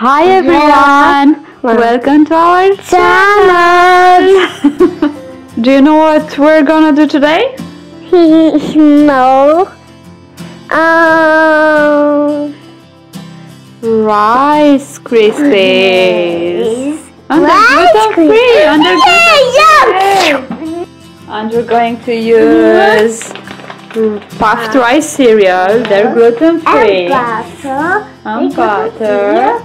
Hi everyone, welcome to our channel. Do you know what we're gonna do today? No. Rice Krispies. And they're gluten free. And we're going to use puffed rice cereal. They're gluten free. And butter.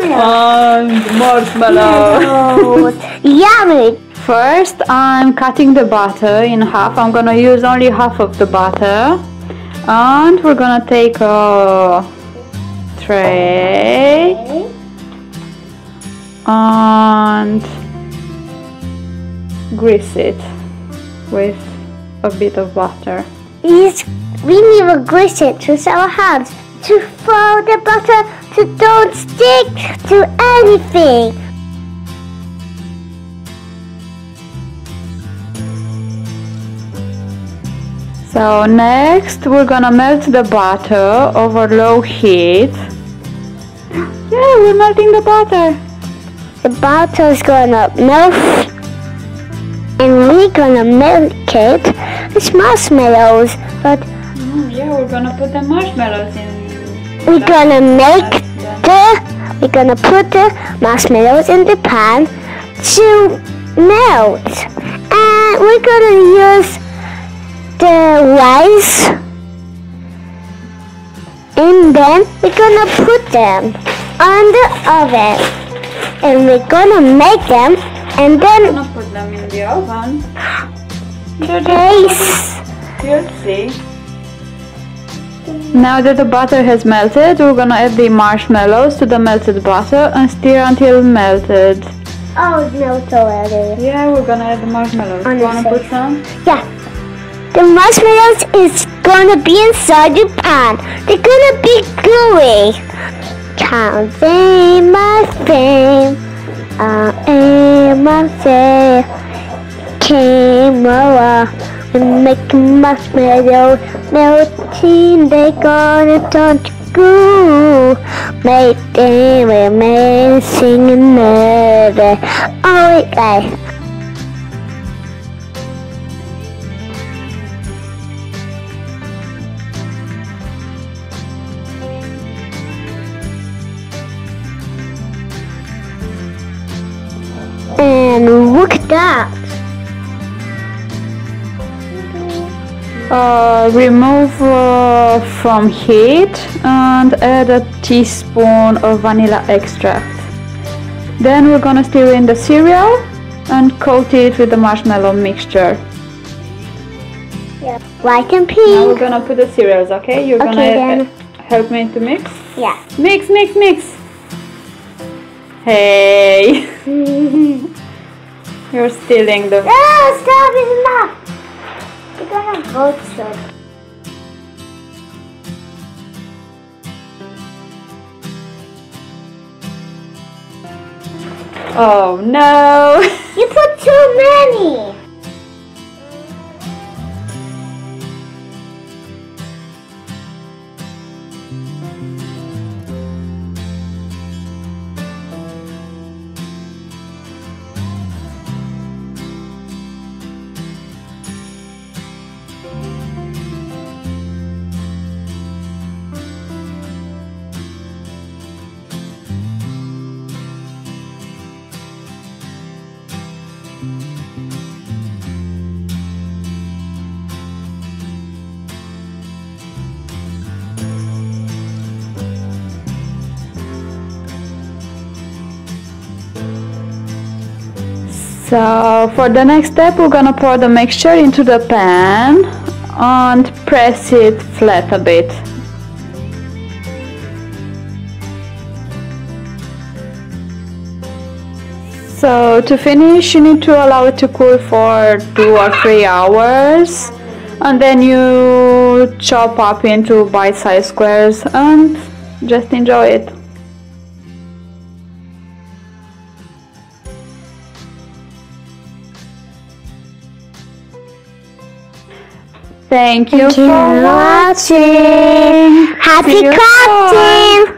And marshmallow. Yummy! First, I'm cutting the butter in half. I'm gonna use only half of the butter. And we're gonna take a tray. And grease it with a bit of butter. Yes, we need to grease it with our hands to fold the butter so don't stick to anything. So next we're gonna melt the butter over low heat. Yeah, we're melting the butter. The butter is gonna melt and we're gonna melt it with marshmallows. But yeah, we're gonna put the marshmallows in. We're gonna put the marshmallows in the pan to melt, and we're gonna use the rice, and then we're gonna put them on the oven, and we're gonna make them, and then we're gonna put them in the oven. You'll see. Now that the butter has melted, we're gonna add the marshmallows to the melted butter and stir until melted. Oh, it's melted already. Yeah, we're gonna add the marshmallows. You wanna put some? Yeah. The marshmallows is gonna be inside the pan. They're gonna be gooey. Counting my fame, I am my fame. Came over. And making marshmallows melting, they gonna turn to goo. Make them amazing and murder. All right. And look at that. Remove from heat and add a teaspoon of vanilla extract. Then we're gonna stir in the cereal and coat it with the marshmallow mixture. Yeah. White and pink. Now we're gonna put the cereals, okay? You're gonna help me to mix? Yeah. Mix, mix, mix! Hey! You're stealing the... Oh, stop! It's enough! We're gonna have both sides. Oh no! You put too many! So for the next step, we're gonna pour the mixture into the pan and press it flat a bit. So to finish, you need to allow it to cool for 2 or 3 hours, and then you chop up into bite-sized squares and just enjoy it. Thank you for watching. Happy crafting!